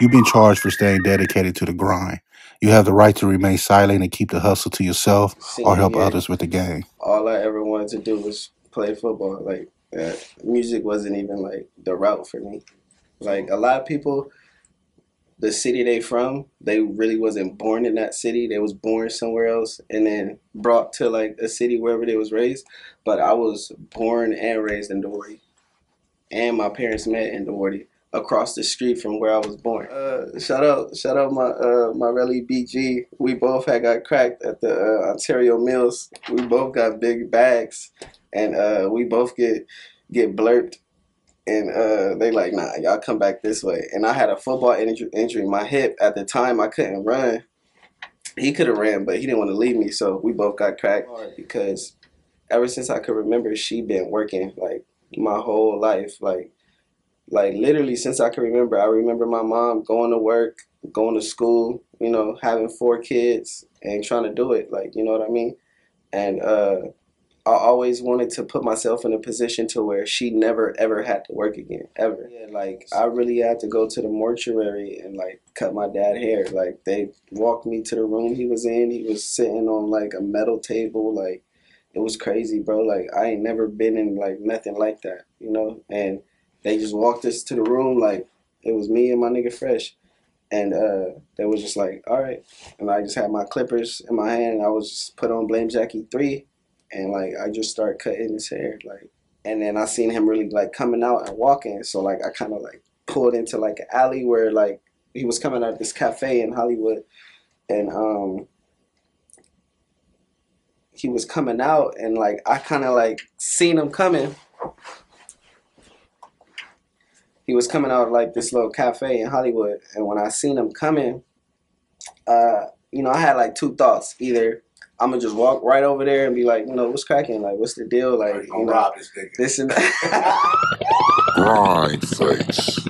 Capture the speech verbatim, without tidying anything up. You've been charged for staying dedicated to the grind. You have the right to remain silent and keep the hustle to yourself or Senior help year, others with the game. all I ever wanted to do was play football. Like, uh, music wasn't even like the route for me. Like a lot of people, the city they from, they really wasn't born in that city. They was born somewhere else and then brought to like a city wherever they was raised. But I was born and raised in Doherty, and my parents met in Doherty, across the street from where I was born. Uh, shout out, shout out my uh, my Relly B G. We both had got cracked at the uh, Ontario Mills. We both got big bags, and uh, we both get get blurped. And uh, they like, nah, y'all come back this way. And I had a football injury, injury. My hip at the time, I couldn't run. He could have ran, but he didn't want to leave me. So we both got cracked because ever since I could remember, she been working like my whole life. Like like literally since I can remember. I remember my mom going to work, going to school, you know, having four kids and trying to do it, like, you know what I mean? And uh, I always wanted to put myself in a position to where she never ever had to work again, ever. Yeah, like I really had to go to the mortuary and like cut my dad hair. Like they walked me to the room he was in. He was sitting on like a metal table. Like it was crazy, bro. Like I ain't never been in like nothing like that, you know? And they just walked us to the room like it was me and my nigga Fresh. And uh, they was just like, all right. And I just had my clippers in my hand and I was just put on Blame Jackie three. And like, I just started cutting his hair. Like, and then I seen him really like coming out and walking. So like, I kind of like pulled into like an alley where like he was coming out of this cafe in Hollywood. And um, he was coming out and like, I kind of like seen him coming. He was coming out of like this little cafe in Hollywood. And when I seen him coming, uh, you know, I had like two thoughts. Either I'm gonna just walk right over there and be like, you know, what's cracking? Like, what's the deal? Like, you know, this and that. Grind face.